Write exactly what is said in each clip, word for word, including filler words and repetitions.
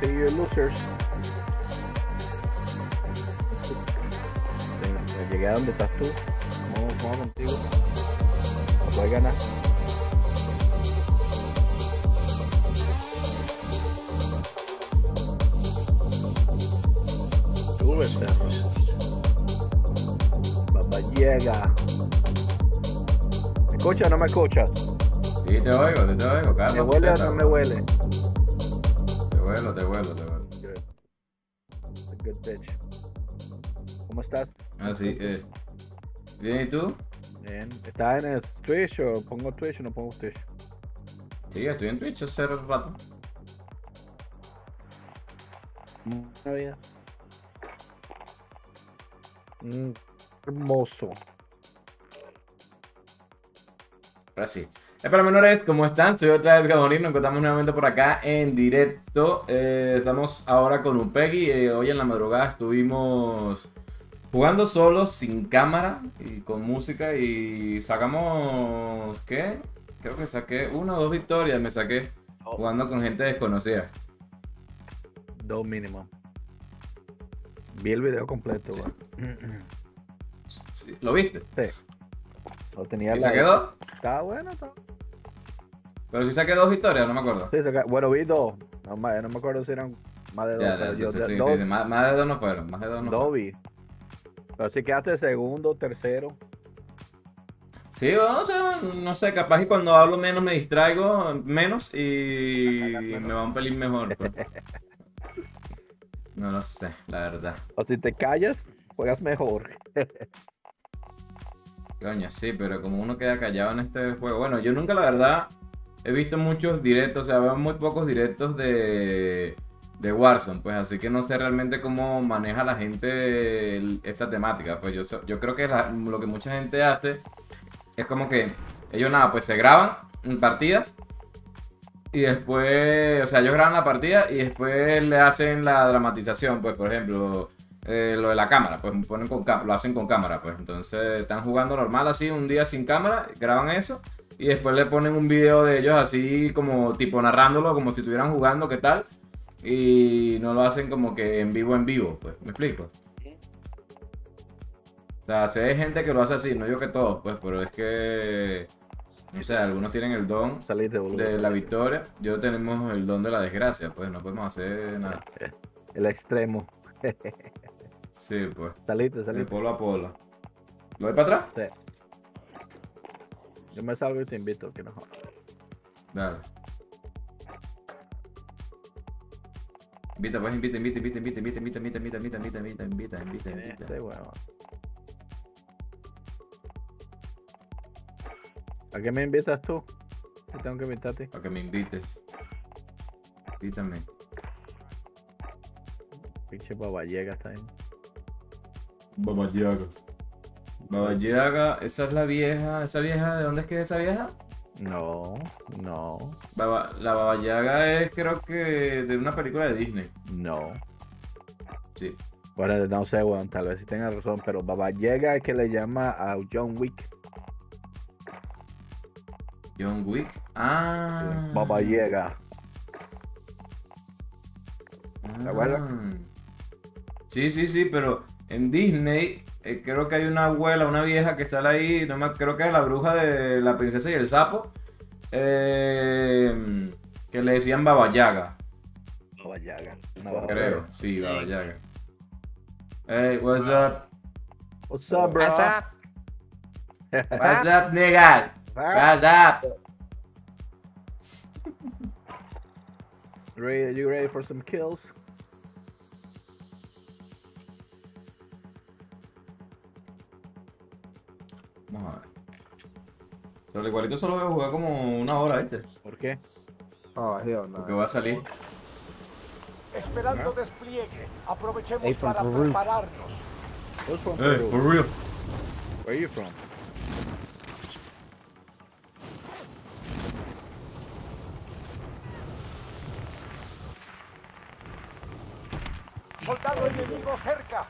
So you're losers. Llegué a donde estás tú. Vamos, vamos contigo. No puedes ganar. Tú estás. Baba Yaga. ¿Me escuchas o no me escuchas? Sí, te oigo, te, te oigo. Carlos, ¿me huele o no me huele? Te vuelo, te vuelo, te vuelo. Good. Good pitch. ¿Cómo estás? Ah, sí, eh. ¿Bien y tú? Bien. ¿Estás en el Twitch o pongo Twitch o no pongo Twitch? Sí, estoy en Twitch hace rato. Buena vida. Mm, hermoso. Ahora sí. Para menores, ¿cómo están? Soy otra vez Gabonir, nos encontramos nuevamente por acá en directo. Eh, estamos ahora con un Peggy. Eh, hoy en la madrugada estuvimos jugando solos, sin cámara y con música. Y sacamos... ¿qué? Creo que saqué una o dos victorias. Me saqué jugando con gente desconocida. Dos mínimo. Vi el video completo. Sí. Sí. ¿Lo viste? Sí. Lo tenía. ¿Y saqué dos? Está bueno, está bueno. Pero si saqué dos victorias, no me acuerdo. Sí, saca... bueno, vi dos. No, no me acuerdo si eran más de dos. Ya, pero yo, sí, de, sí, dos... Sí, más, más de dos no fueron. Más de dos no dos vi. Pero si quedaste segundo, tercero. Sí, bueno, o sea, no sé, capaz y cuando hablo menos me distraigo menos y me va un pelín mejor. Pero... no lo sé, la verdad. O si te callas, juegas mejor. Coño, sí, pero como uno queda callado en este juego... Bueno, yo nunca, la verdad, he visto muchos directos, o sea, veo muy pocos directos de, de Warzone, pues, así que no sé realmente cómo maneja la gente el, esta temática, pues, yo, yo creo que la, lo que mucha gente hace es como que ellos, nada, pues, se graban en partidas y después, o sea, ellos graban la partida y después le hacen la dramatización, pues, por ejemplo... Eh, lo de la cámara, pues ponen con lo hacen con cámara, pues entonces están jugando normal así un día sin cámara, graban eso y después le ponen un video de ellos así como tipo narrándolo como si estuvieran jugando, qué tal, y no lo hacen como que en vivo en vivo, pues, ¿me explico? O sea, sé de gente que lo hace así, no digo que todos, pues, pero es que no sé, algunos tienen el don de la victoria, yo tenemos el don de la desgracia, pues no podemos hacer nada. El extremo. Sí, pues. Saliste, saliste. De polo a polo. ¿Lo ves para atrás? Sí. Yo me salgo y te invito, que no. Dale. Invita, pues, invita, invita, invita, invita, invita, invita, invita, invita, invita, invita, invita, invita, invita, invita. Este huevo. ¿A qué me invitas tú? Yo tengo que invitarte. Para que me invites. Invítame. Pinche Baba Yaga está ahí. Baba Yaga. Baba Yaga, esa es la vieja. ¿Esa vieja? ¿De dónde es que es esa vieja? No, no. Baba, la Baba Yaga es, creo que, de una película de Disney. No. Sí. Bueno, no sé, weón, tal vez sí tenga razón, pero Baba Yaga es que le llama a John Wick. ¿John Wick? Ah. Sí. Baba Yaga. ¿Te acuerdas? Sí, sí, sí, pero en Disney eh, creo que hay una abuela, una vieja que sale ahí, no me, creo que es la bruja de la princesa y el sapo, eh, que le decían Baba Yaga. Baba Yaga. No, creo, sí, Baba Yaga. Hey, what's up? What's up, bro? What's up? What's up, nigga? What's up? Ready, you ready for some kills? Vamos a ver. Pero el igualito solo voy a jugar como una hora, ¿viste? ¿Por qué? Oh, Dios, no. Porque voy a salir. Esperando despliegue. Aprovechemos hey, para for prepararnos. Where's from hey, Peru? For real. Where are you from? Soldado enemigo cerca.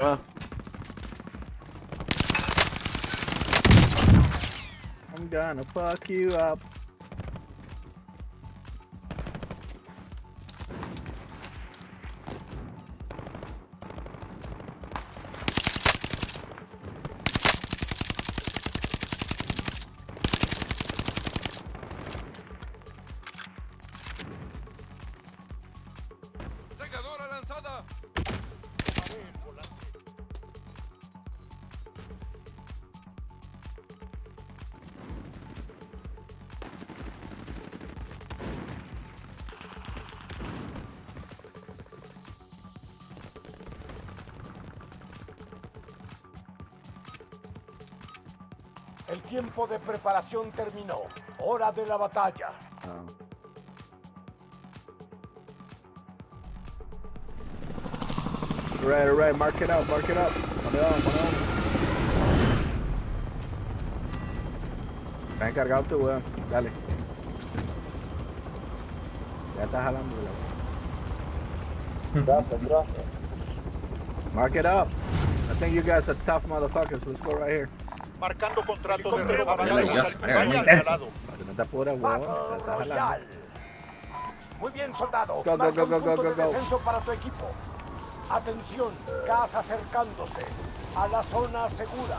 Ah. I'm gonna fuck you up. El tiempo de preparación terminó. Hora de la batalla. Oh. Right, right. Mark it up, mark it up. On it on, on it. Está encargado tú, weón. Dale. Ya está jalando, weón. Drop it, drop it. Mark it up. I think you guys are tough motherfuckers. Let's go right here. Marcando contratos de robo. Muy bien, soldado. Go, go, go, go, go, go, go. Descenso para tu equipo. Atención, gas acercándose a la zona segura.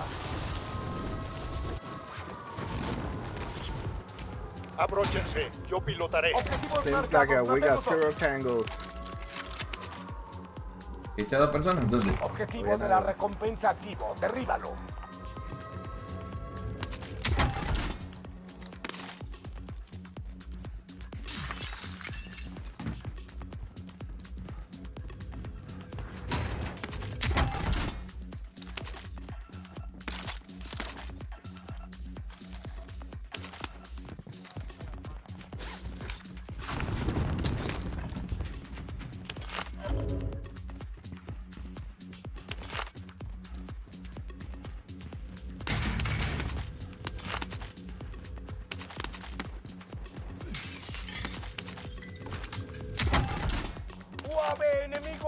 Abróchense, yo pilotaré. Seems like we got zero tangles. ¿Está dos personas entonces? Objetivo de la recompensa activo, derríbalo.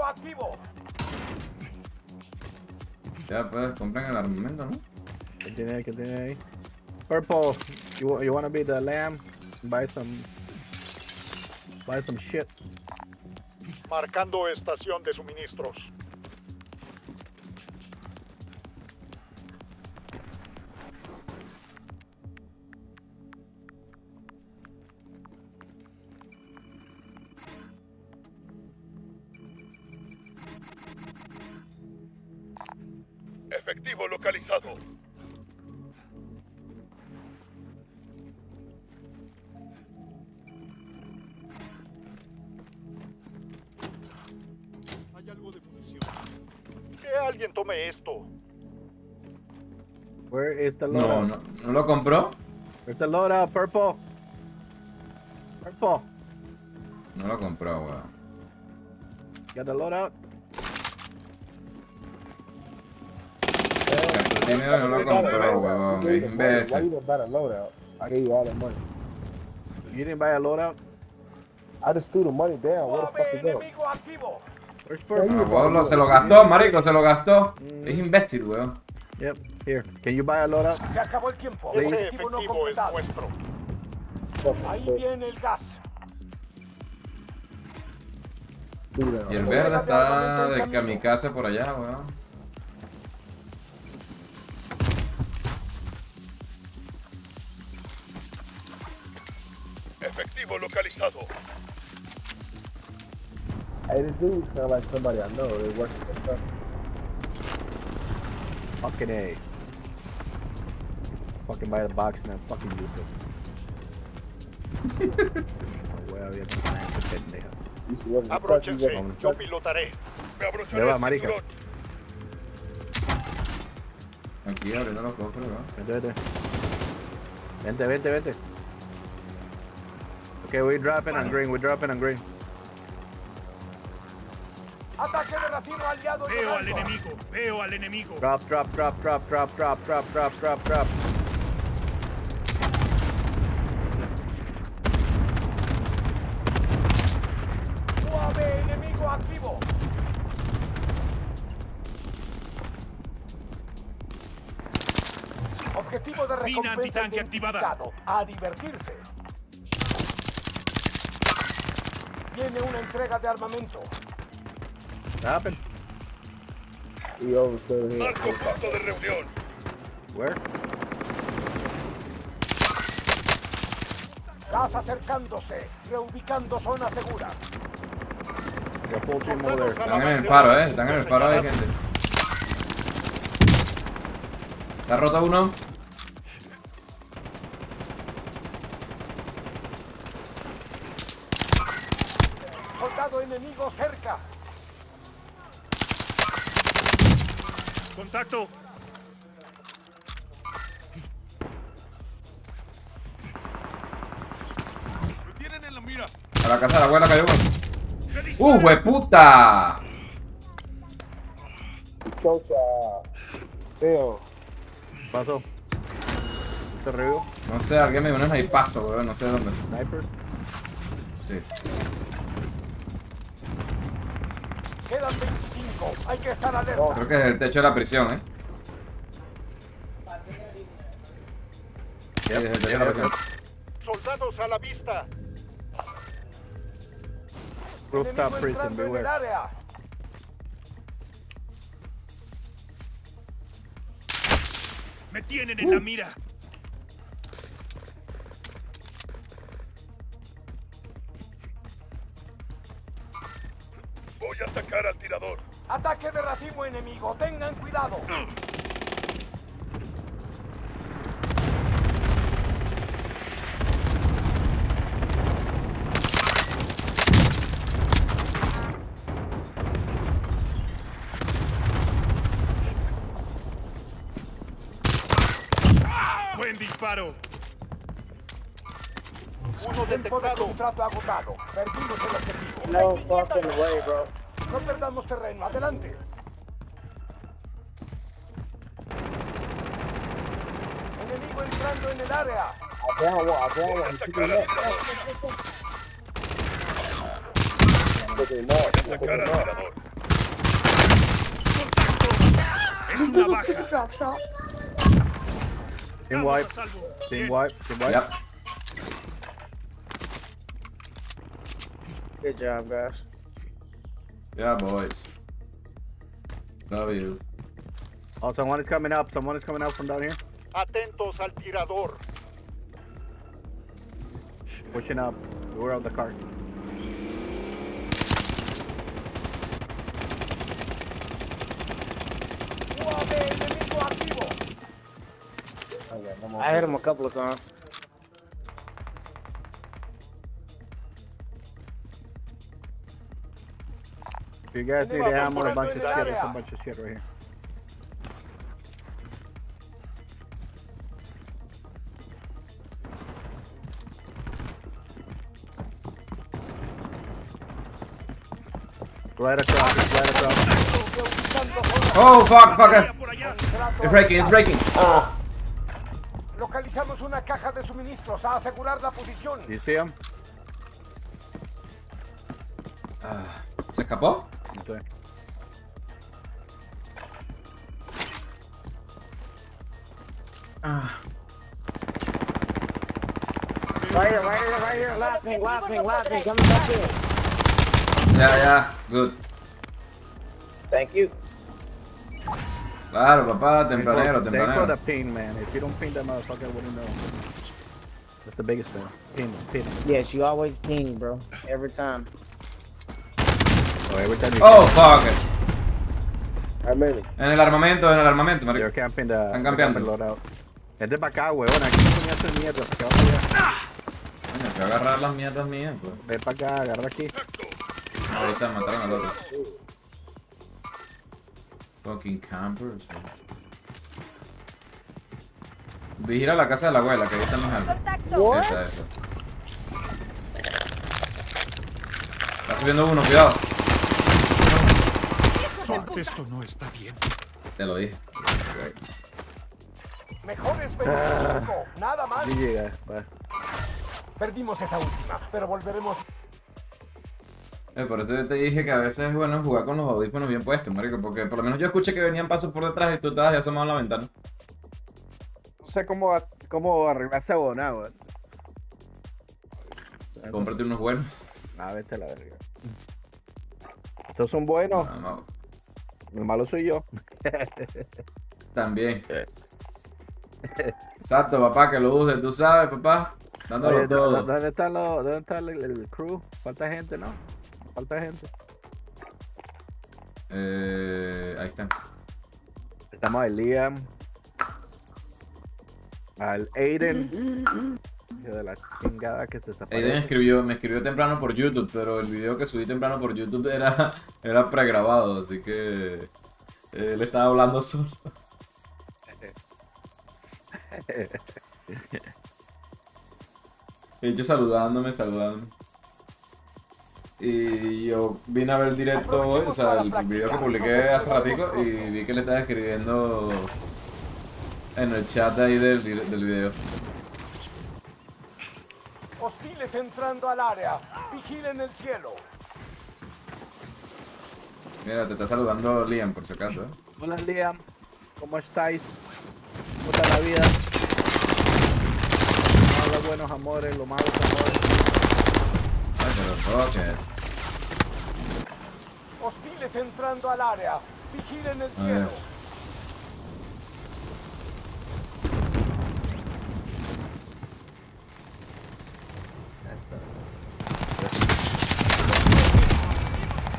Activo. Ya puedes comprar el armamento, ¿no? ¿Qué tiene ahí? ¿Qué tiene ahí? Purple, you, you wanna be the lamb? Buy some... Buy some shit. Marcando estación de suministros. Efectivo localizado. Hay algo de munición. Que alguien tome esto. Where is the load? No, no, no lo compró. Where's the load out, Purple? Purple. No lo compró, weón. Got the load out. Dinero no lo compró, weón. Imbécil. Why you didn't buy a loadout? I gave you all that money. You didn't buy a loadout? I just threw the money down. What the fuck is that? Se lo gastó, marico, se lo gastó. Es imbécil, weón. Yep, here. Can you buy a loadout? Se acabó el tiempo. El objetivo no completado. Ahí viene el gas. Y el verde está de kamikaze por allá, weón. Efectivo localizado. Hey, this dude sounds like somebody I know. They're working for stuff. Fucking A. Fucking buy the box now. Fucking YouTube. Where are you? Abróchense, yo pilotaré. Me abrocharé. Lleva, marica. Aquí abre, no lo compro, ¿no? Vente, vente. Vente, vente, vente. Okay, we're dropping on green, we're dropping on green. Ataque de racimo aliado. Veo al enemigo, veo al enemigo. Drop, drop, drop, drop, drop, drop, drop, drop, drop, drop. Suave, enemigo activo. Objetivo de recompensa. Mina antitanque activada. A divertirse. Tiene una entrega de armamento. Happen. Marco punto de reunión. Where? Gas acercándose, reubicando zona segura. Están en el paro, eh. Están en el paro, hay gente. ¿Está roto uno? Enemigo cerca. Contacto. A la casa de la abuela cayó. ¡Uh, hueputa! Chocha. Teo. Pasó. ¿Te revivo? No sé, alguien me dio un snipazo, weón. No sé de dónde. ¿Sniper? Sí. Quedan veinticinco. Hay que estar alerta. No, creo que es el techo de la prisión, eh. Sí, es el techo de la prisión. Soldados a la vista. Rooftop prison, beware. Me tienen en uh. la mira. Voy a atacar al tirador. Ataque de racimo enemigo, tengan cuidado. Disparo. Uno detectado. Contrato agotado. Perdimos el objetivo. No fucking way, bro. No perdamos terreno. Adelante. Enemigo entrando en el área. Agua, agua. Contacto. Team wipe, team wipe, team wipe. Yep. Good job, guys. Yeah, boys. Love you. Oh, someone is coming up. Someone is coming up from down here. Atentos al tirador. Pushing up. We're on the cart. I hit him a couple of times. If you guys need a hammer, a bunch of shit, there's a bunch of shit right here. Right across, right across. Oh, fuck, fucker. It's breaking, it's breaking. Oh. Localizamos una caja de suministros a asegurar la posición. ¿Y si? Uh, ¿Se escapó? Okay. Ah. Right here, right here, right here. Laughing, laughing, laughing. Coming back here. Yeah, yeah. Good. Thank you. Claro, papá, tempranero, tempranero. They ping, man. If you don't ping that motherfucker, I wouldn't know. That's the biggest thing. Ping, ping. Yeah, she always ping, bro. Every time. Oh, every time you oh, fuck it. I mean. En el armamento, en el armamento, marico. Están campeando. Es de pa' acá, weón. Aquí no tenía esas mierdas. ¿Qué vas a hacer? Coño, que agarrar las mierdas mías, pues. Ve pa' acá, agarra aquí. Ahorita mataron al otro. Fucking campers. Vigila la casa de la abuela, que ahí están los árboles. Esa, esa. Está subiendo uno, cuidado. Esto no está bien. Te lo dije. Mejor esperar un poco, nada más. Perdimos esa última, pero volveremos. Eh, por eso yo te dije que a veces es bueno jugar con los audífonos bien puestos, marico, porque por lo menos yo escuché que venían pasos por detrás y tú estabas ya asomado a la ventana. No sé cómo, cómo arreglarse a Bonao, weón. Cómprate unos buenos. Ah, vete a la verga. Estos son buenos. No, no. El malo soy yo. También. Exacto, papá, que lo uses, tú sabes, papá. Dándolo. Oye, todo. ¿Dónde está, lo, dónde está el, el crew? Falta gente, ¿no? Falta gente. Eh, ahí están. Estamos al Liam. Al Aiden. De la chingada que se desapareció. Aiden escribió, me escribió temprano por YouTube, pero el video que subí temprano por YouTube era, era pregrabado, así que él estaba hablando solo. De hecho saludándome, saludándome. Y yo vine a ver el directo hoy, o sea, el video que publiqué hace ratico, y vi que le estaba escribiendo en el chat de ahí del, del video. Hostiles entrando al área, vigilen el cielo. Mira, te está saludando Liam, por si acaso, ¿eh? Hola Liam, ¿cómo estáis? ¿Cómo está la vida? No, los buenos amores, los malos amores. Ay, pero coche. Hostiles entrando al área, vigilen el cielo.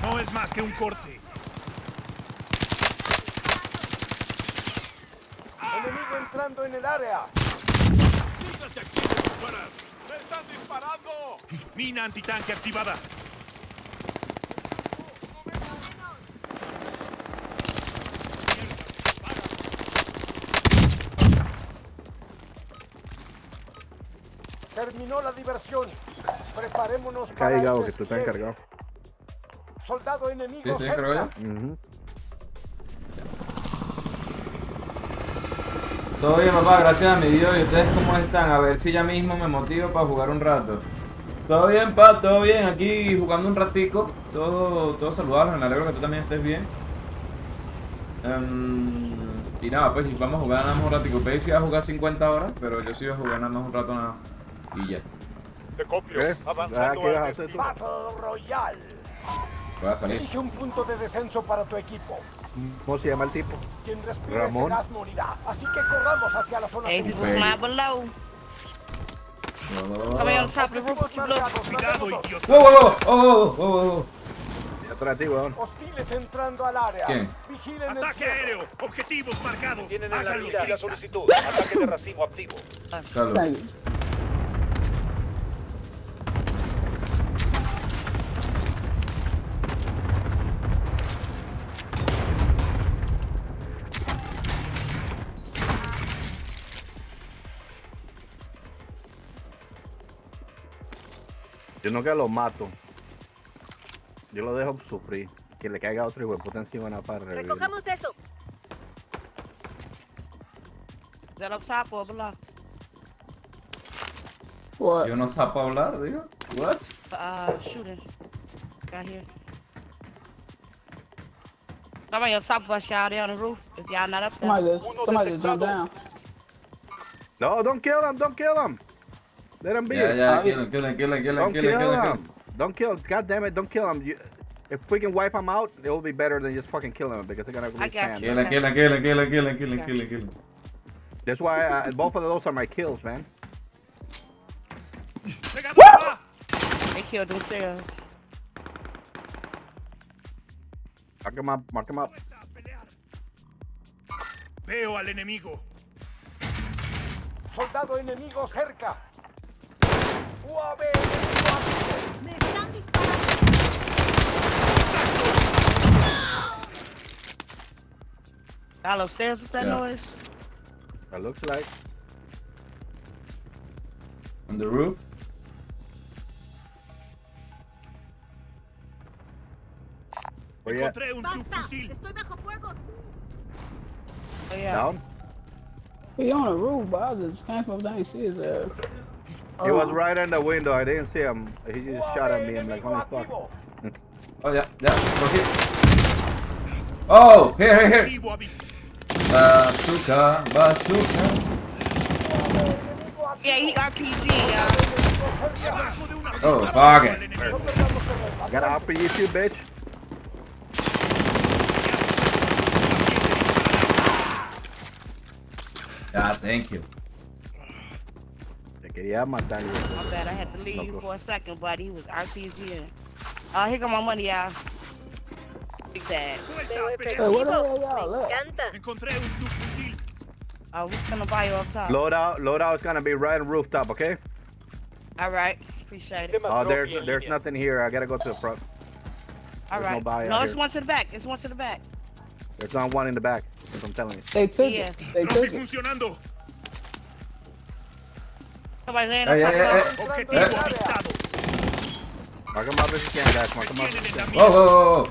No es más que un corte. Enemigo entrando en el área. Dígate aquí de tus fueras. ¡Me están disparando! Mina antitanque activada. Terminó la diversión. Preparémonos para... Está cargado, que tú estás cargado. Soldado enemigo. ¿Tienes cargado? Mhm. Todo bien, papá, gracias a mi Dios. ¿Y ustedes cómo están? A ver si ya mismo me motivo para jugar un rato. Todo bien, pa, todo bien. Aquí jugando un ratico. Todo, todo saludable, me alegro que tú también estés bien. Um, y nada, pues vamos a jugar nada más un ratico. Peggy sí va a jugar cincuenta horas, pero yo sí voy a jugar nada más un rato nada. Y ya. Te copio. Avanzando a Battle Royale. Voy a salir. Elige un punto de descenso para tu equipo. ¿Cómo se llama el tipo? Quien respire Ramón. Tenaz morirá, así que corramos hacia la zona. Hey, hostiles entrando al área. ¿Quién? Vigilen ataque el aéreo. Objetivos marcados. Tienen en la mira la solicitud. Ataque de racimo activo. Salud. Yo no que lo mato, yo lo dejo sufrir, que le caiga otro hueputa encima una parra. Recogemos eso. Yo no sapo hablar. What? Yo no sapo hablar, digo. What? Ah, uh, shooter. Got here. Somebody on top of us, y'all. They're on the roof. If y'all not up there. Somebody, somebody jump down. No, don't kill him. Don't kill him. Let him be. Yeah, yeah, kill him, kill him, kill him, kill him, kill him, kill him. Don't kill him, god damn it, don't kill him. You, if we can wipe him out, it will be better than just fucking kill him because they're gonna go stand. Kill him, kill him, kill him, kill him, kill him, kill him, kill him, kill him. That's why I, both of those are my kills, man. They killed themselves. Mark him up, mark him up. Veo al enemigo. Soldado enemigo cerca. U A V, me están disparando. Got los stairs with that yeah. noise. That looks like. On the roof. Encontré un subfusil. Estoy bajo fuego. Oh, yeah. Down. He on the roof, but I just came from down and see his ass. He was right in the window, I didn't see him. He just shot at me, I'm like, what the fuck? Oh yeah, yeah, okay. Oh, here, here, here! Bazooka, bazooka. Yeah, he R P G, yeah. Oh, fuck it. I got an R P G too, bitch. Yeah, thank you. Yeah, my daddy. My bad, I had to leave you for a second, buddy. He was RPGing. Oh, uh, here go my money, y'all. Big bag. Oh, we're gonna buy you up top. Loadout, loadout's gonna be right on rooftop, okay? Alright, appreciate it. Oh, there's there's nothing here. I gotta go to the front. Alright. No, no it's here. One to the back. It's one to the back. There's not one in the back, if I'm telling you. They took yeah. it. They took it. Somebody laying on top of us. Mark him up if you can, guys. Mark him up if you can. Whoa, whoa, whoa.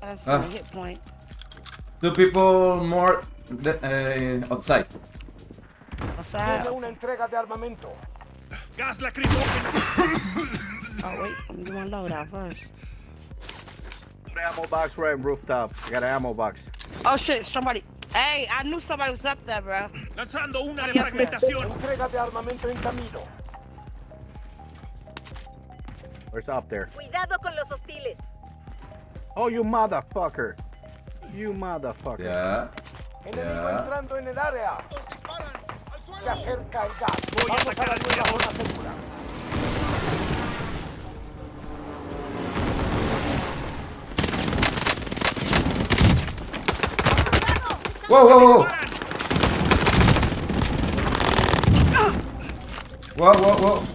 That's uh, a hit point. Two people more the, uh, outside. Outside. Oh wait, I'm doing load out first. Ammo box right rooftop. I got an ammo box. Oh shit, somebody. Hey, I knew somebody was up there, bro. Lanzando una de fragmentación. Entrega de armamento en camino. Where's up there? Cuidado con los hostiles. Oh, you motherfucker. You motherfucker. Yeah. Enemigo entrando en el área. Se acerca el gas. Voy a sacar al nuevo zona segura. Whoa, whoa, whoa. Whoa, whoa, whoa.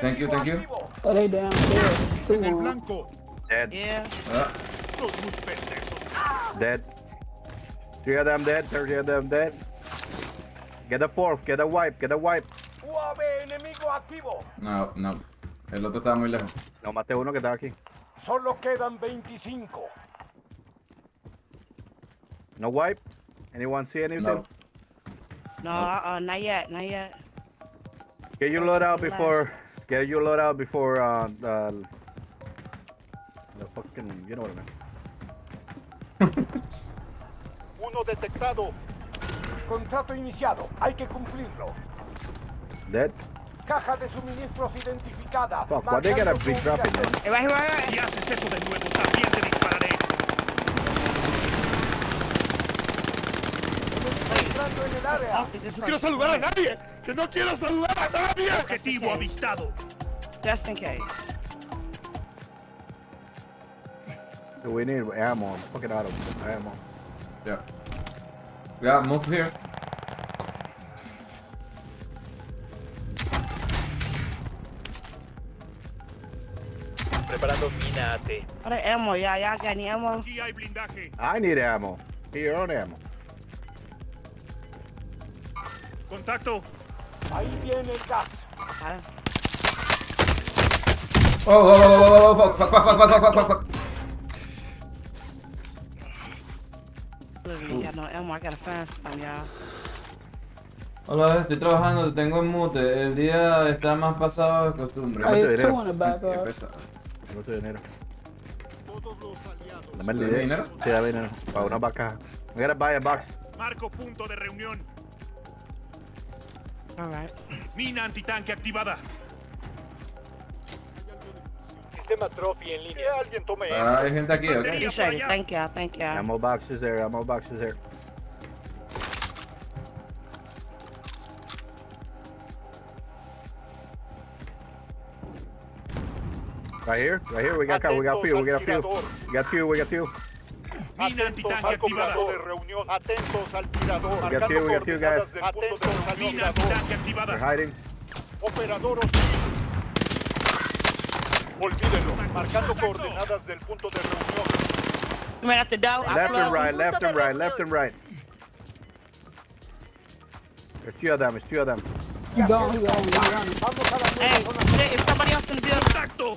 Thank you, thank you. Oh, they down. Two. Dead. Yeah. Uh. Dead. Three of them dead, thirty of them dead. Get a fourth, get a wipe, get a wipe. No, no. El otro estaba muy lejos. No, maté uno que estaba aquí. Solo quedan veinticinco. No wipe? Anyone see anything? No, no uh, uh, not yet, not yet. Get your load out before... Get your load out before... Uh, the, the fucking... You know what I mean. Uno detectado. Contrato iniciado. Hay que cumplirlo. Dead? Caja de suministros identificada. Fuck, why they gotta be dropping this? Hey, right, right, right. Si haces eso de nuevo, también te dispararé. No quiero saludar a nadie. Que no quiero saludar a nadie. Objetivo avistado. Just in case. So we need ammo. I'm fucking out of ammo. Yeah. Yeah, move here. Preparando mina A T. What ammo? Yeah, yeah, got any ammo? I need ammo. Here on ammo. Contacto. Ahí viene el gas. Oh, oh, oh, oh, oh, fuck, fuck, fuck, fuck, fuck, fuck, fuck. Look, you got no ammo. I gotta find some, y'all. Hola, estoy trabajando. Te tengo en mute. El día está más pasado que costumbre. Mucho dinero. ¿Dame el dinero? Sí, dame dinero. Para una vaca. I'm gonna buy a box. Marco punto de reunión. Alright. Mina antitanque activada. Sistema trophy en línea. Alguien tome. Ah, hay gente aquí, ok. Thank you, thank you. Ammo boxes there, ammo boxes there. Right here, right here, we got we got few, we got few, we got few, we got few. We got few, we got few, we got few guys. They're hiding. Left and right, left and right, left and right. There's two of them, there's two of them. Hey, is somebody else in the building?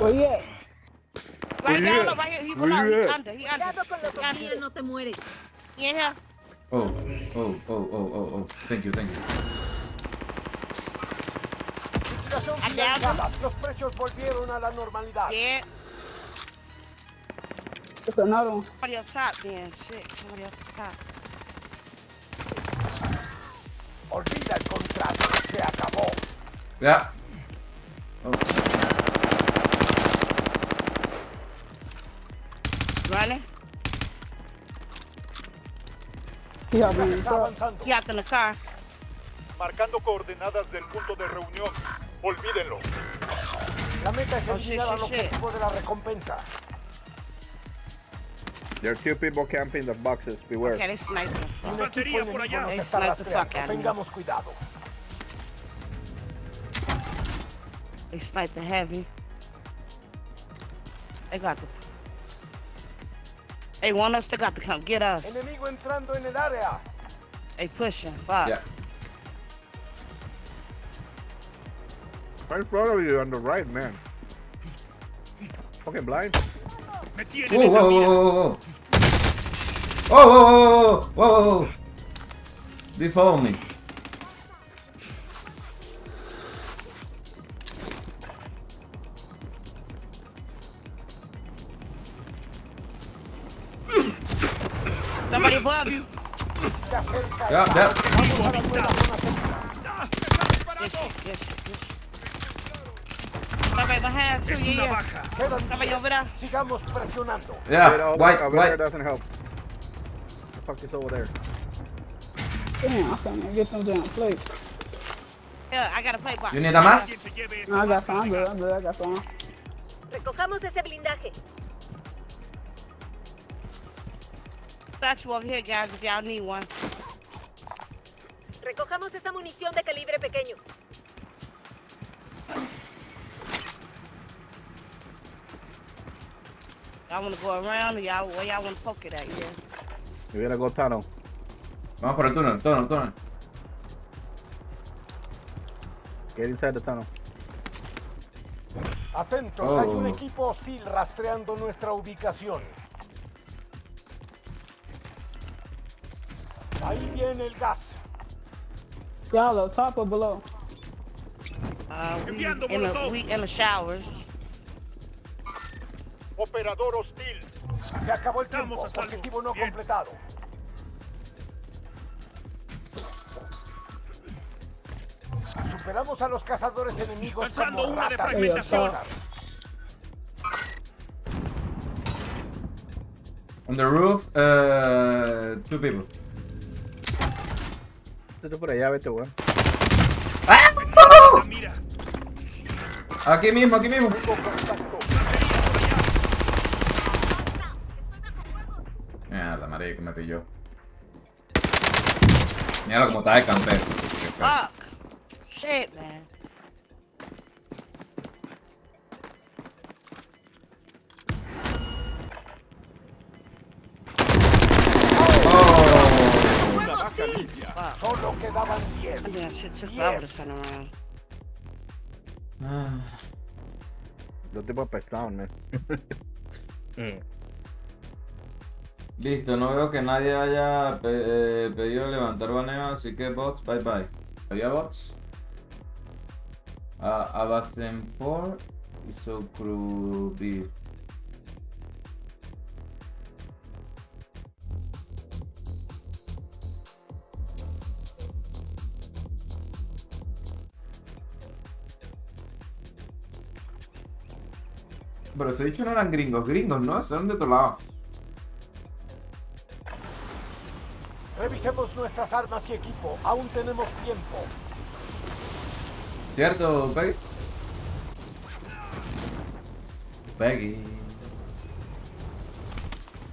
Where you at? Right down, right here. He pulled out. He's under. He's under. He's under. He ain't here. Oh, oh, oh, oh, oh, oh. Thank you, thank you. I downed him. Yeah. There's another one. Somebody up top, then. Shit, somebody up top. Olvida el contrato. Se acabó. Yeah. Oh. Running? He got in the car. He got in the car. Marcando coordenadas del punto de reunión. Olvídenlo. La meta es eliminar al objetivo de la recompensa. There are two people camping the boxes. Beware. Okay, it's nice. Infantería por allá. Tengamos cuidado. They sniped the heavy. They got the. They want us. They got to come get us. Enemigo entrando en el área. They pushing. Fuck. Yeah. Right in front of you on the right, man. Fucking blind. Whoa, whoa, whoa, whoa, whoa, whoa, whoa, whoa, whoa. They follow me. Somebody above you. Yeah, yeah. Yeah, white, white. Doesn't help. The fuck is over there? Damn, I'm trying to get some damn plates. Yeah, I got a plate box. You need a mask? No, I got some. I'm good. I'm good. I got some. Recojamos ese blindaje. Statue over here, guys. If y'all need one. Recojamos esa munición de calibre pequeño. Y'all wanna go around or y'all where y'all wanna poke it at, yeah? You gotta go tunnel. Vamos por el tunnel, tunnel, tunnel. Get inside the tunnel. Atentos, oh. Hay un equipo hostil rastreando nuestra ubicación. Ahí viene el gas. Y'all top or below? Uh, we, in the, we in the showers. Operador hostil. Se acabó el tiempo. Objetivo no completado. Superamos a los cazadores enemigos. Lanzando una de fragmentación. On the roof, uh, two people. Vete por allá, vete, weón. ¡Ah! Aquí mismo, aquí mismo. Que me pilló. Míralo como está de camper. Fuck. Shit, man. Oh. Solo quedaban diez. I mean, I should have grabbed this one around. Ah. Los tipos pescados, man. mm. Listo, no veo que nadie haya pe eh, pedido levantar baneo, así que bots, bye bye. ¿Había bots? Uh, Abacen por y Socrubir. Pero se ha dicho no eran gringos, gringos, ¿no? Son de otro lado. Revisemos nuestras armas y equipo. Aún tenemos tiempo. ¿Cierto, Peggy? Peggy.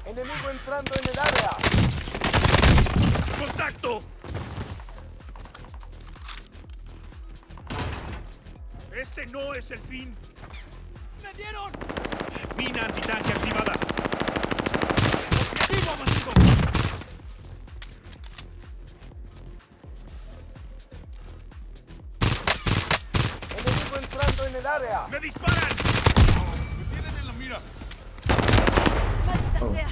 Enemigo entrando en el área. ¡Contacto! Este no es el fin. ¡Me dieron! Mina antitanque activada. ¡Vivo, masivo! Área. ¡Me disparan! ¡Me tienen en la mira! ¡Maldita sea!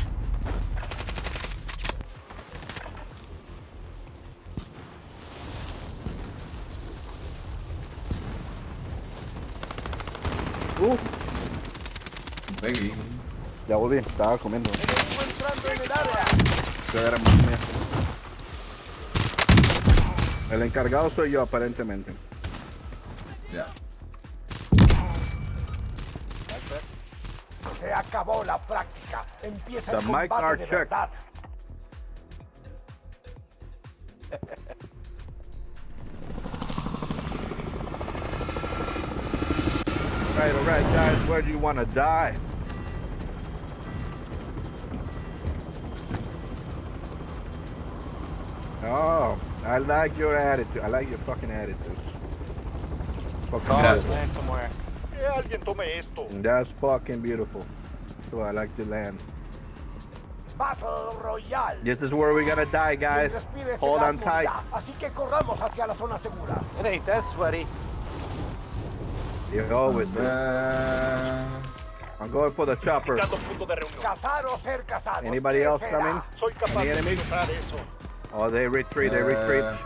¡Uh! Peggy. Ya volví, estaba comiendo. ¡Estoy entrando en el área! Yo era muy miedo. El encargado soy yo, aparentemente. Ya. Yeah. Se acabó la práctica. Empieza el combate de verdad. Alright, alright guys, where do you want to die? Oh, I like your attitude. I like your fucking attitude. Fuck off. That's fucking beautiful. So I like to land. Battle Royale. This is where we're gonna die, guys. Hold on tight. Así que corramos hacia la zona segura. It ain't that sweaty. You always do. Uh, I'm going for the chopper. Anybody else coming? Any enemies? Oh, they retreat, they retreat. Uh,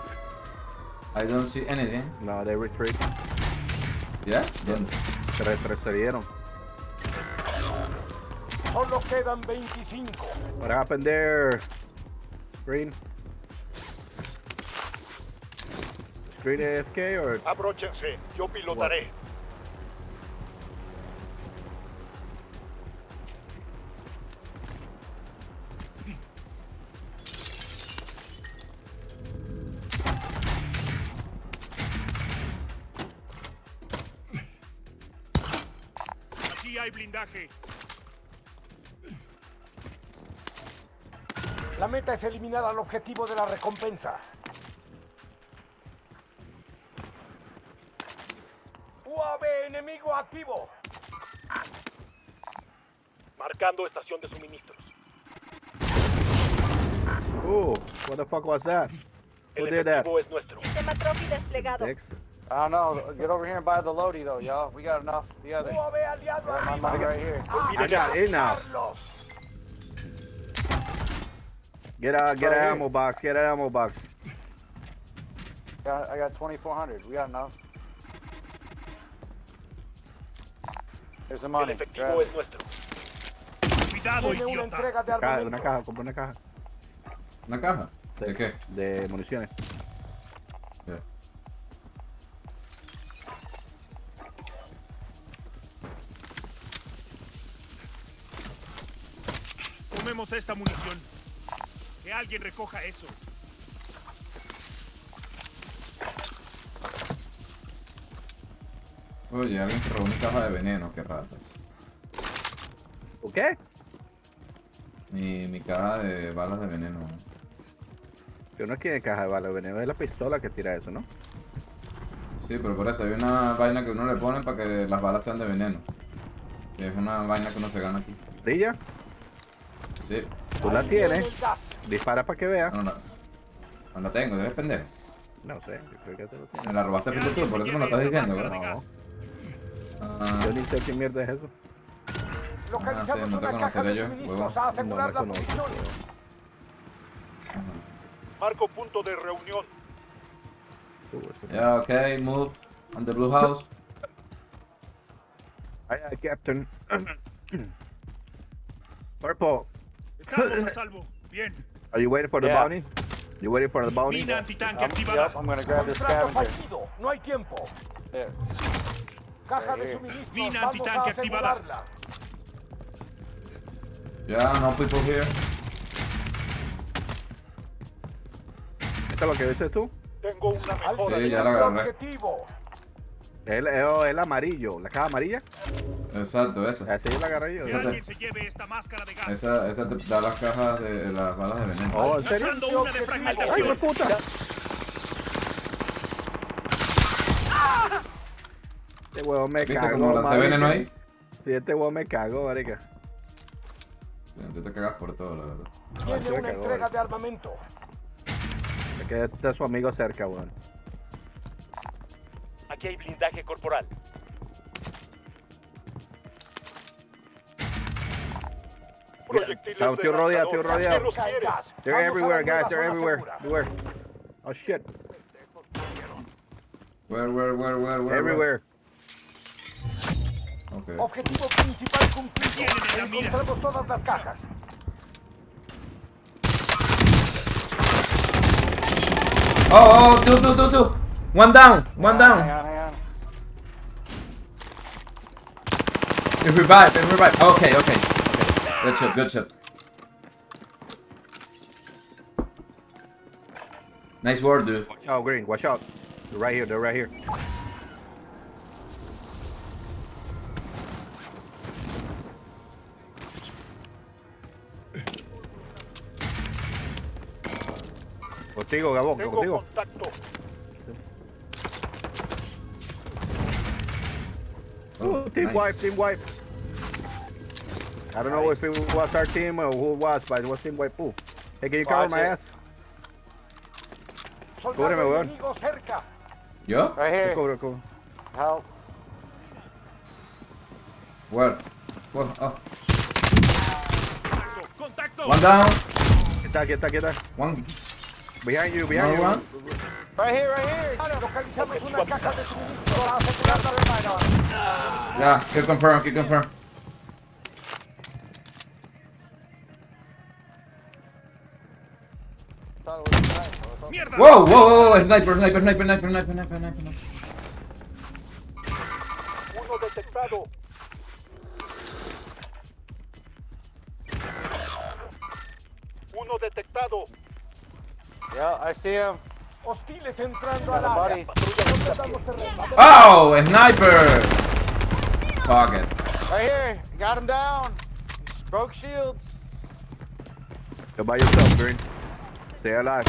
I don't see anything. No, they retreat. Yeah? Don't. What happened there? Green? Green A F K or? Abróchense, yo pilotaré. La meta es eliminar al objetivo de la recompensa. U A V enemigo activo. Marcando estación de suministros. Oh, what the fuck was that? Who did that? Sistema trophy desplegado. I don't know. Get over here and buy the Lodi, though, y'all. We got enough. The other. Yeah, my mom right here. I got it now. Get out. Get an ammo box. Get an ammo box. I got twenty-four hundred. We got enough. There's the money. Grab it. Una caja. Compré una caja. Una caja. ¿De qué? De municiones. Esta munición. Que alguien recoja eso. Oye, alguien se robó mi caja de veneno, qué ratas. ¿O qué? Mi, mi caja de balas de veneno. Pero no tiene caja de balas de veneno, es la pistola que tira eso, ¿no? Sí, pero por eso hay una vaina que uno le pone para que las balas sean de veneno. Es una vaina que uno se gana aquí. ¿Brilla? Sí. Tú la tienes, dispara para que vea. No, no, no la tengo, debes pendejo. No sé, yo creo que te lo tengo. Me la robaste pinche tú, por eso me lo estás diciendo, ¿verdad? No. Ah. Yo ni sé qué mierda es eso. Ah, sí, no te conoceré yo, huevo. No la conozco. Marco punto de reunión. Yeah, okay, move on the blue house. Aye, aye, Captain. Purple. Estamos a salvo. Bien. Are you waiting for the yeah. bounty? You waiting for the bounty? Mina antitanque activada. I'm gonna grab this scavenger. No hay tiempo. There. Caja de suministros. Mina antitanque activada. Yeah, no people here. ¿Esto es lo que dices tú? Tengo una mejora. Sí, ya la agarré. El, el, el amarillo, la caja amarilla. Exacto, esa. Así yo la agarré yo. Esa, te... se lleve esta máscara de gas. Esa, esa te da las cajas de las balas de veneno. Oh, ¿en serio? Una de fragmentación. ¡Ay, puta! Este huevo me cagó. ¿Viste cómo lancé veneno ahí? Sí, este huevo me cagó, marica. Sí, tú te cagas por todo, la verdad. Tiene sí, una entrega vale. de armamento. Es que está su amigo cerca, weón. Aquí hay blindaje corporal. Proyectiles de lanzador. They're everywhere, guys. They're everywhere. Everywhere. Oh shit. Where, where, where, where, where? Everywhere. Okay. Objetivo principal cumplido. Encontramos todas las cajas. Oh, oh, two, two, two, two. One down, one down. If we revive, if we revive. Oh, okay, okay, okay. Good chip, good chip. Nice work, dude. Watch out, Green. Watch out. They're right here. They're right here. Contigo, Gabón. Contigo. Oh, team nice. Wipe, team wipe. I don't nice. know if it was our team or who it was, but it was team wipe. Ooh. Hey, can you cover my ass? Cúbreme, weón. ¿Yo? Right here. Cubro, cubro. Help. Where? Where? Oh. One down. Quita, quita, quita. One. Behind you, behind you. One. Right here, right here. Yeah, que confirm, que confirm. Whoa, whoa, whoa, whoa, sniper, sniper, sniper, sniper, sniper, sniper, sniper. Uno detectado. Uno detectado. Yeah, I see him. Hostiles entrando al área. Oh, a sniper. Target. Right here, got him down. Broke shields. Go by yourself, Green. Stay alive.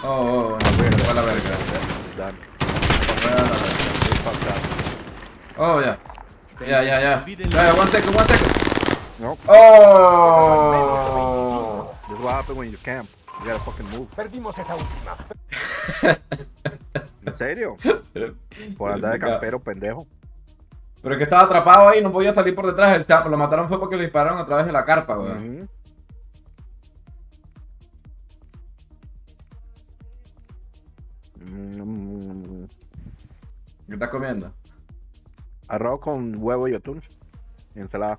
Oh, oh, no, wait, la verga. Done. Oh, yeah. Yeah, yeah, yeah. Yeah, one second, one second. Nope. Oh! This is what happens when you camp. You gotta fucking move. Perdimos esa última. ¿En serio? Por andar de campero, pendejo. Pero es que estaba atrapado ahí, no podía salir por detrás del chapo. Lo mataron fue porque le dispararon a través de la carpa, güey. Uh-huh. ¿Qué estás comiendo? Arroz con huevo y atún. Y ensalada.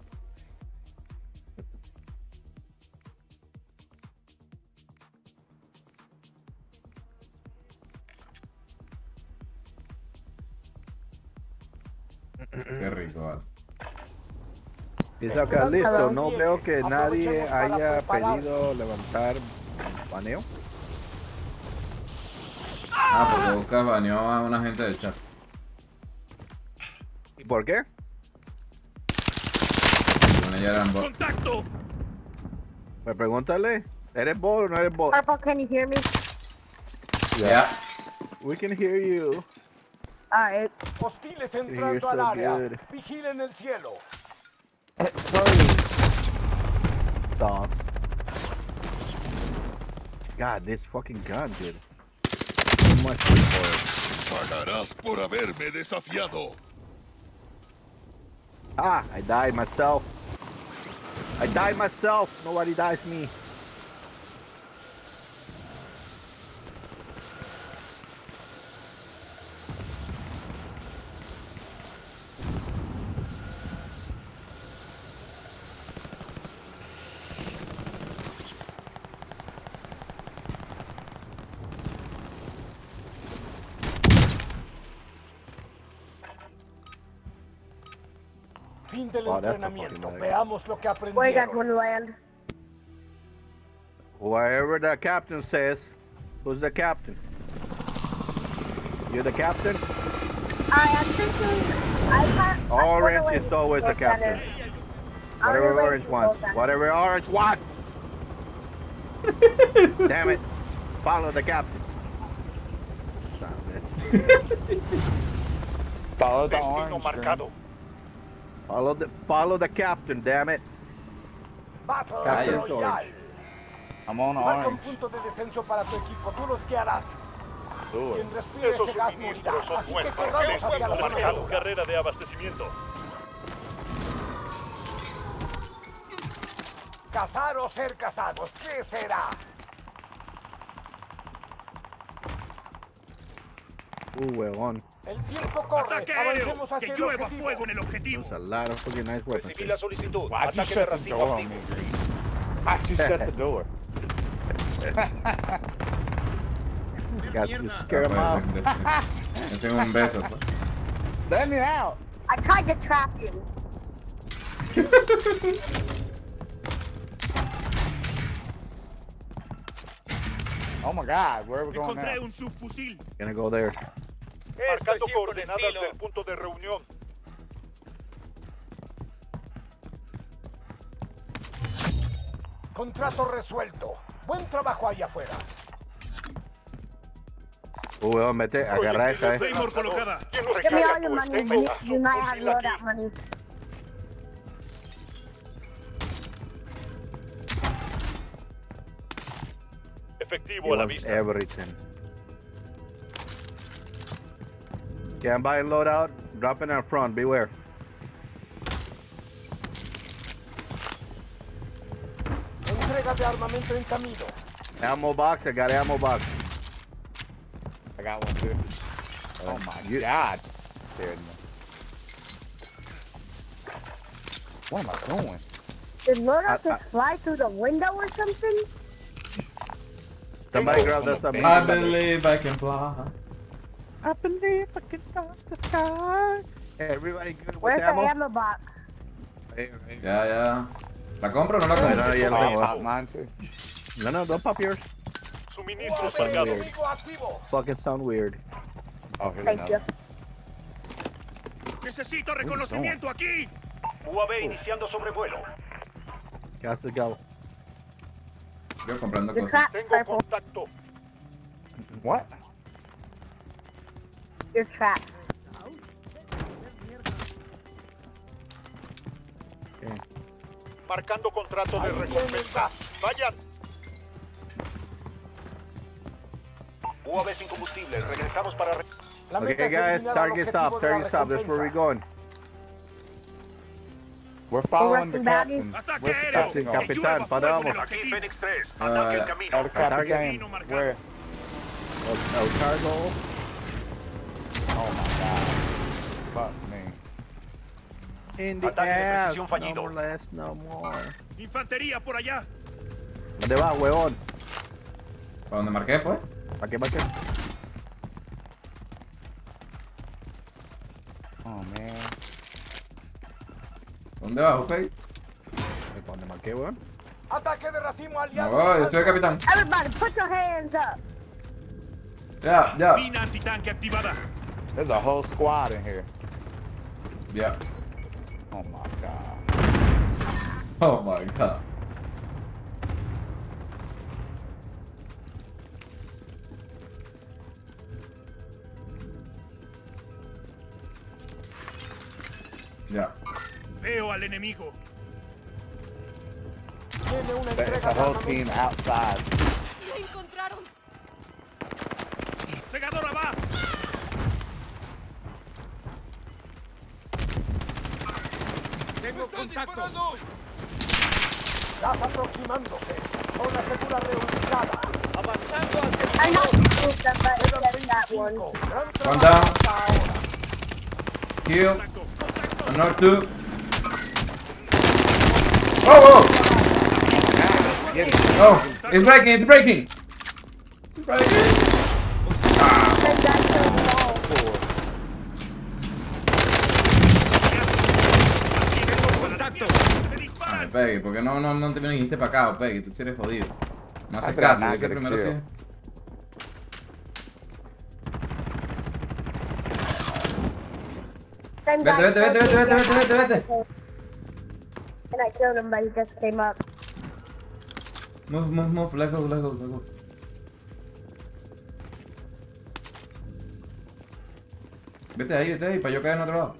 Qué rico, vale. Dice acá, listo. No creo que nadie haya pedido levantar baneo. Ah, porque busca baneó a una gente de chat. ¿Y por qué? Bueno, ya eran bots. ¡Contacto! Pues pregúntale, ¿eres bot o no eres bot? Purple, can you hear me? Yeah. We can hear you. Ah, es... Hostiles entrando al área. Vigilen el cielo. Sorry. Stop. God, this fucking gun, dude. Pagarás por haberme desafiado. Ah, I died myself. I died myself. Nobody dies me. Fin del oh, entrenamiento. Veamos lo que aprendieron. Wherever the captain says, who's the captain? You're the captain? I am thinking. I have. Orange is always the captain. Whatever orange wants. Whatever orange wants. Damn it! Follow the captain. Stop it. Follow the orange. Follow the follow the captain, damn it. Battle Royale. I'm on orange. Cazar o ser cazados, ¿qué será? Uh, huevón. El tiempo corre. Ataque aéreo. Que llueva fuego en el objetivo. Recibí la solicitud. Ataque de racimo activo. Max, you shut the door. Got you scared him out. Tengo un beso. Let me out. I tried to trap you. Oh my God, where are we going now? Gonna go there. Marcando coordenadas del punto de reunión. Contrato resuelto. Buen trabajo allá afuera. Uy, weón, mete, agarra esta, eh. Give me all your money, you, you might have all that money. Efectivo a la vista. Everything. Can buy loadout, drop in our front, beware. Entrega de armamento en camino. Ammo box, I got ammo box. I got one too. Oh my you, God. Scared me. What am I doing? Did loadout just fly through the window or something? Somebody grab that something. I believe I can fly. I believe I can touch the sky. Hey, everybody good with Where's ammo? Where's the ammo box? Hey, right. Yeah, yeah. ¿La compro o no la compro? No, yeah, oh, pop mine too. No, no, don't pop yours. Suministros cargados. Fucking sound weird. Oh, here's Thank another. You. Necesito reconocimiento aquí. U A V iniciando sobrevuelo. ¿Qué haces, Gabo? Yo comprando cosas. Tengo contacto. What? You're trapped. Okay. Marcando contrato de recompensa. Vayan. U A V sin combustible. Regresamos para. Okay, guys. Target stop. Target stop. That's where we're going. We're following the captain. Where's the captain? Capitán, paramos. Aquí Phoenix tres. Ataque el camino. El capitán. Where? El cargo. Oh my God. Fuck me. In the ass. No more less, no more. Infantería por allá. ¿Dónde va, huevón? ¿Para dónde marqué, pues? ¿Para qué marqué? Oh, man. ¿Dónde va, ok? ¿Para dónde marqué, huevón? Ataque de racimo aliado. Oh, yo soy el capitán. Everybody, put your hands up. Yeah, yeah. Mina antitanque activada. There's a whole squad in here. Yeah. Oh my God. Oh my God. Yeah. Veo al enemigo. There's a whole team outside. Segadora va. Tengo contactos. Estás aproximándose. Zona segura reubicada. Avanzando hacia el fondo. One down. Kill. Another two. Oh, oh. Oh, it's breaking. It's breaking. It's breaking. Peggy, porque no, no, no te viniste para acá, Peggy, tú eres jodido. No haces caso, yo que primero sí. Vete, vete, vete, vete, vete, vete, vete, vete. And I killed him, but he just came up. Move, move, move, let go, let go, let go. Vete ahí, vete ahí, para yo caer en otro lado.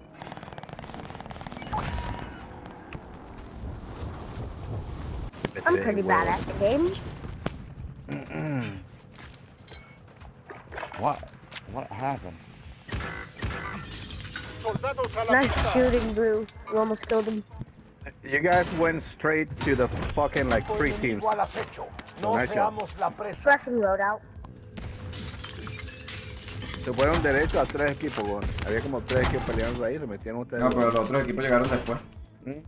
I'm pretty bad at the game. Mm-mm. What? What happened? Nice shooting, Blue. You almost killed him. You guys went straight to the fucking like three teams. So nice job. Fresh load out. Se fueron derecho a tres equipos, güey. Había como tres equipos peleando ahí, se metieron ustedes. No, pero los otros equipos llegaron después. ¿Mm?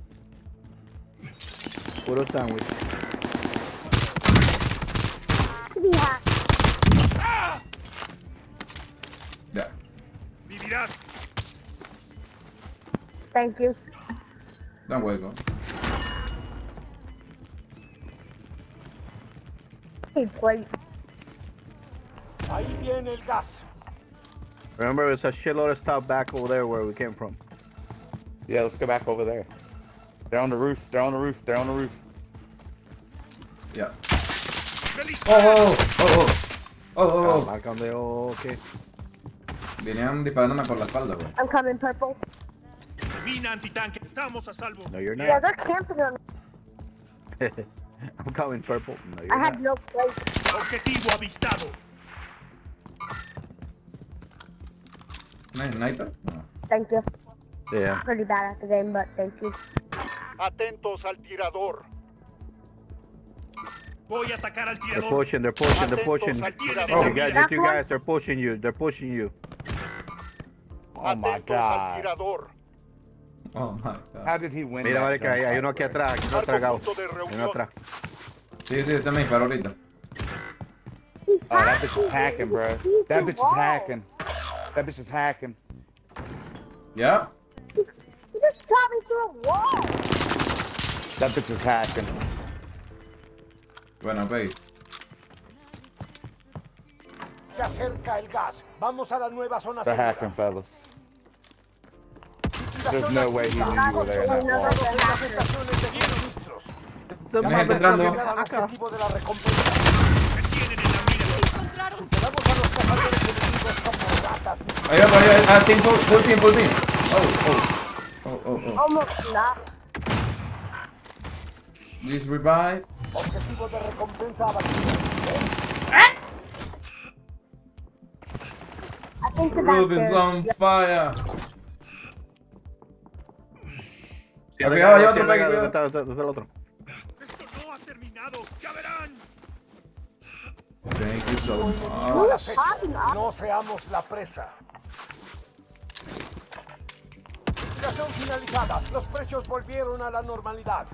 Puro sándwich. ¡Ah! Ya. Vivirás. Thank you. Don't worry about it. Hey, boy. Remember, there's a shitload of stuff back over there where we came from. Yeah, let's go back over there. They're on the roof. They're on the roof. They're on the roof. Yeah. Oh, oh, oh, oh, oh, oh. Okay. Venían disparándome por la espalda, bro. I'm coming, purple. No, you're not. Yeah, they're camping on me. I'm coming, purple. No, you're I not. have no place. Objetivo avistado. Nice sniper. No. Thank you. Yeah. I'm pretty bad at the game, but thank you. Atentos al tirador. Voy a atacar al tirador. They're pushing, they're pushing, they're pushing. Oh, you guys, the two guys, they're pushing you, they're pushing you. Oh my god. Oh my god. How did he win? Mira, vale, que hay, hay uno aquí atrás, aquí no tragado. Hay uno atrás. Sí, sí, este me disparó ahorita. Oh, that bitch is hacking, bro. That bitch is hacking. That bitch is hacking. Yeah? He just shot me through a wall. That bitch is hacking. Bueno, güey. Se acerca el gas. Vamos a la nueva zona segura. They're hacking, fellas. There's no way he knew you were there. Estamos entrando. Ahí va, ahí va. Ah, team, full team, full team. Oh, oh, oh, oh. Almost not. Please revive. Objetivo de recompensa abatido. Ah! The roof is on fire. Sí, okay, hay otro, Peggy, cuidado. Está el otro. Esto no ha terminado, ya verán. Thank you so much. No seamos la presa. Operación finalizada. Los precios volvieron a la normalidad.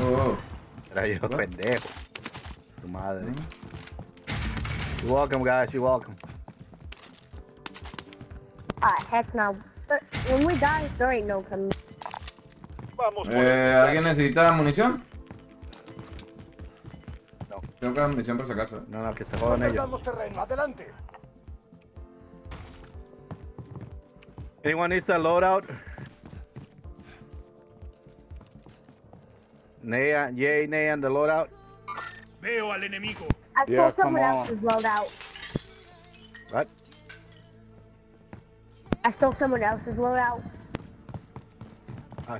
Oh, era yo, pendejo. Tu madre. You're welcome, guys. You're welcome. Ah, uh, heck no. When we die, there ain't no coming. Eh, ¿alguien necesita munición? No. Tengo que dar munición por si acaso. No, no, que se jodan ellos. Anyone needs a loadout? Nea, yay, Nea, and the loadout. Veo al enemigo. I yeah, stole someone else's loadout. What? I stole someone else's loadout. Uh,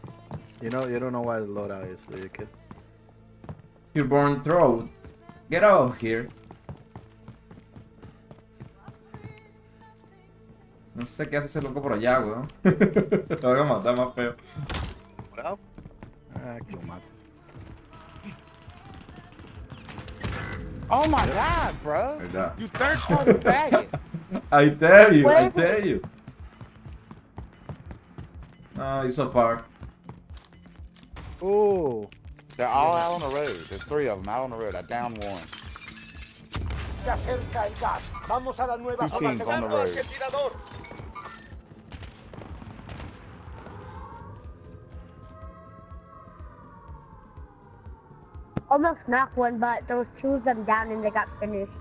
you know, you don't know why the loadout is, do you, kid? You're born throat. Get out of here. No sé qué hace ese loco por allá, weón. Te voy a matar más feo. ¿Morado? Ah, que lo mato. Oh my god, bro! You third party faggot! I tell you, I tell you. No, he's so far. Ooh. They're all out on the road. There's three of them out on the road. I downed one. Two teams on the road. Almost knocked one, but there was two of them down and they got finished.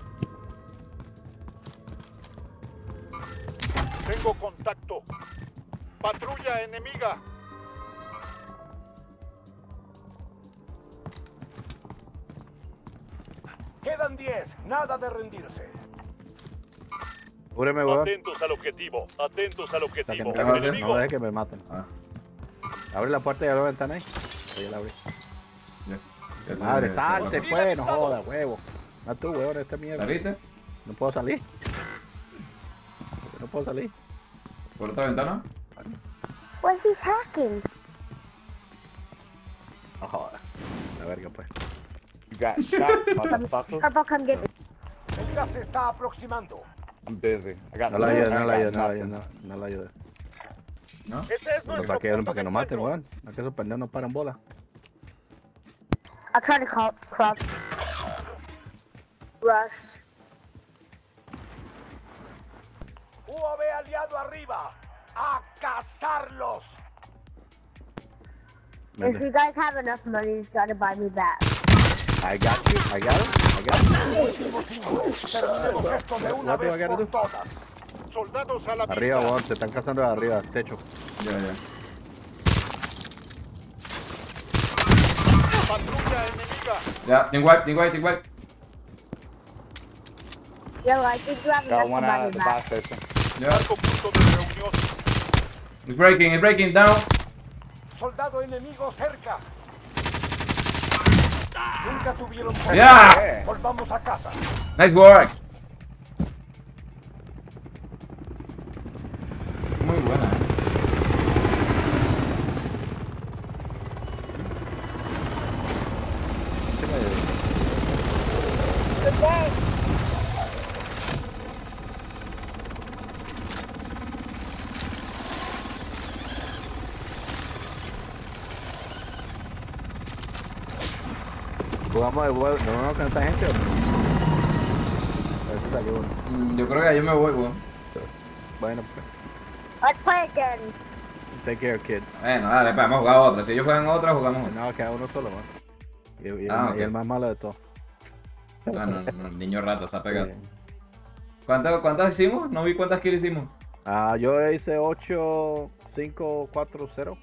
Tengo contacto. Patrulla enemiga. Quedan diez. Nada de rendirse. Cúbreme, weón. Atentos al objetivo. Atentos al objetivo. No dejes que me maten. Ah. Abre la puerta y abre la ventana ahí. Ahí la abrí. Yeah. Madre, salte pues, no jodas, huevo. No tú, huevón, esta mierda. ¿Saliste? No puedo salir. No puedo salir. ¿Por otra ventana? What's he hacking? No jodas. La verga pues. You got shot, motherfucker. Purple, come get me. El gas se está aproximando. I'm busy. I got no la ayuda, no la ayuda, no la ayuda, no la ayuda. ¿No? Los vaquearon para que nos maten, huevón. No que esos pendejos no paran bola. I tried to call crop. Rush. U A V aliado arriba. Act. cazarlos. If you guys have enough money, you gotta buy me back. I got you, I got him, I got him. What do I gotta do? Arriba, weón, te están cazando de arriba, techo. Ya, ya. Patrulla enemiga. Ya, think wipe, think wipe, think wipe. Yo, I think you have got one out of the back station. Yeah. It's breaking, it's breaking down. Soldado enemigo cerca. Nunca tuvieron poder. Yeah. Volvamos a casa. Nice work. Muy buena. Vamos de vuelta, no vamos a cantar gente o no? A ver si salió uno. Yo creo que yo me voy, weón. Bueno, pues. Let's play again. Take care, kid. Bueno, dale, pues vamos a jugar otra. Si ellos juegan otra, jugamos otra. No, queda uno solo, weón. Y, y, ah, okay. Y el más malo de todos. No, no, no, el niño rata se ha pegado. ¿Cuántas, ¿Cuántas hicimos? No vi cuántas kills hicimos. Ah, yo hice ocho, cinco, cuatro, cero.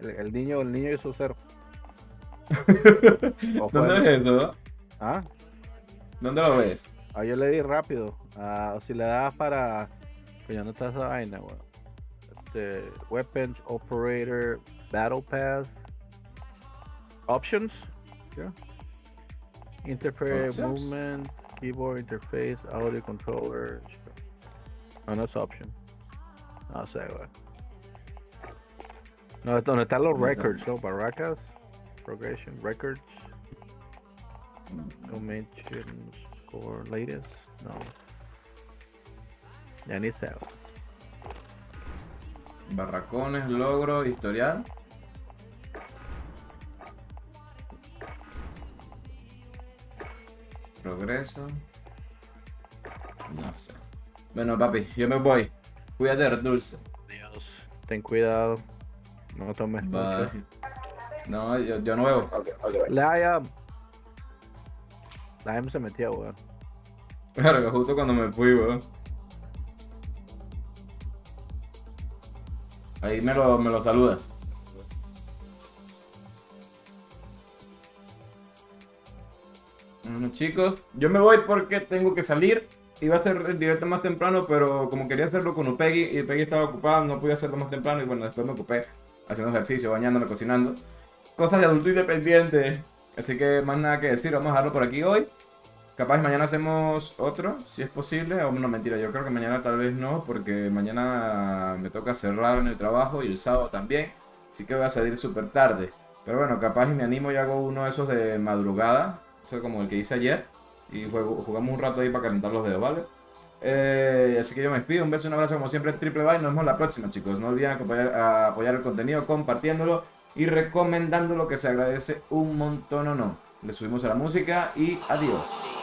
El, el, niño, el niño hizo cero. ¿Dónde ves eso? ¿Ah? ¿Dónde lo ves? Ah, yo le di rápido. Ah, si le das para... Pues ya no está esa vaina, weón. Este... Weapons, Operator, Battle Pass... Options. Yeah. Interface, Movement, Keyboard, Interface, Audio Controller... No, no es Option. No sé, weón. No, es donde están los Records, ¿no? Barracas. Progression records, no mention score latest, no. Ya ni sé. Barracones, logro, historial. Progreso. No sé. Bueno, papi, yo me voy. Cuídate, dulce. Dios, ten cuidado. No tomes mucho. No, yo, yo no veo. Okay, okay, right. La I A M. La I A M se metía, weón. Claro, justo cuando me fui, weón. Ahí me lo, me lo saludas. Bueno, chicos, yo me voy porque tengo que salir. Iba a hacer el directo más temprano, pero como quería hacerlo con Peggy y Peggy estaba ocupada, no pude hacerlo más temprano y bueno, después me ocupé haciendo ejercicio, bañándome, cocinando. Cosas de adulto independiente. Así que más nada que decir, vamos a dejarlo por aquí hoy. Capaz mañana hacemos otro, si es posible. O no, mentira, yo creo que mañana tal vez no, porque mañana me toca cerrar en el trabajo y el sábado también. Así que voy a salir súper tarde. Pero bueno, capaz y me animo y hago uno de esos de madrugada. O sea, como el que hice ayer. Y juego, jugamos un rato ahí para calentar los dedos, ¿vale? Eh, así que yo me despido, un beso, un abrazo como siempre, triple bye. Nos vemos la próxima, chicos. No olviden apoyar, a apoyar el contenido compartiéndolo y recomendando, lo que se agradece un montón, o no. Le subimos a la música y adiós.